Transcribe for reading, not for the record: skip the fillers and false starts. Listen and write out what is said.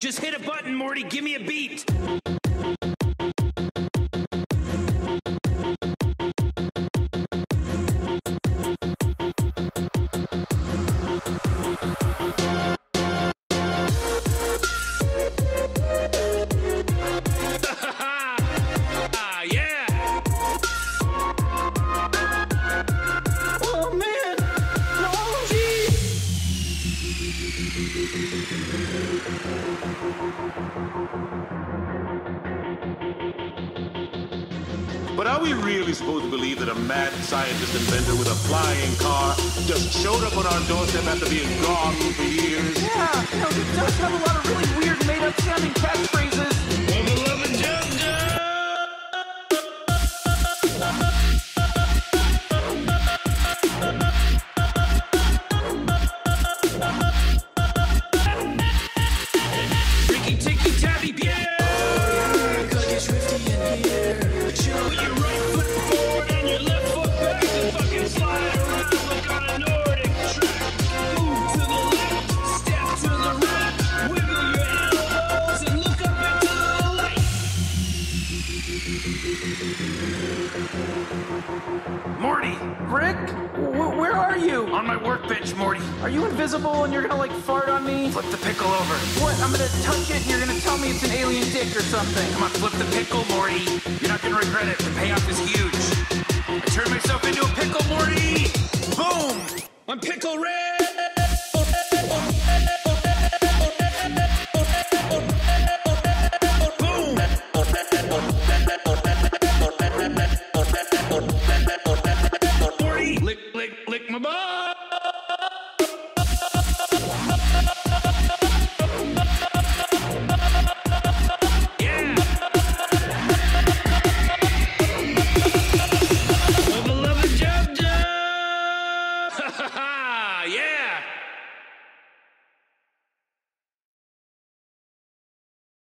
Just hit a button, Morty. Give me a beat. But are we really supposed to believe that a mad scientist inventor with a flying car just showed up on our doorstep after being gone for years? Yeah, you know, it does have a lot of really weird made-up sounding catchphrases. Morty! Rick? Where are you? On my workbench, Morty. Are you invisible and you're gonna, like, fart on me? Flip the pickle over. What? I'm gonna touch it and you're gonna tell me it's an alien dick or something. Come on, flip the pickle, Morty. You're not gonna regret it. The payoff is huge. I turned myself into a pickle, Morty! Boom! I'm pickle red!